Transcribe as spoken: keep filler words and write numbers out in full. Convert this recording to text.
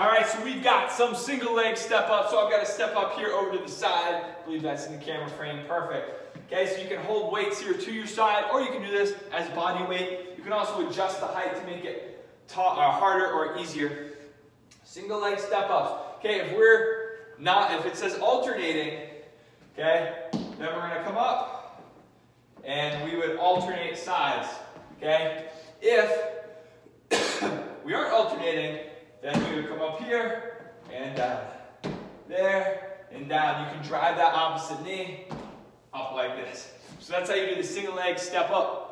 All right, so we've got some single leg step up. So I've got to step up here over to the side. I believe that's in the camera frame, perfect. Okay, so you can hold weights here to your side, or you can do this as body weight. You can also adjust the height to make it taller, or harder or easier. Single leg step ups. Okay, if we're not, if it says alternating, okay, then we're gonna come up and we would alternate sides, okay? If we aren't alternating, then we would come up here and down, there and down. You can drive that opposite knee up like this. So that's how you do the single leg step up.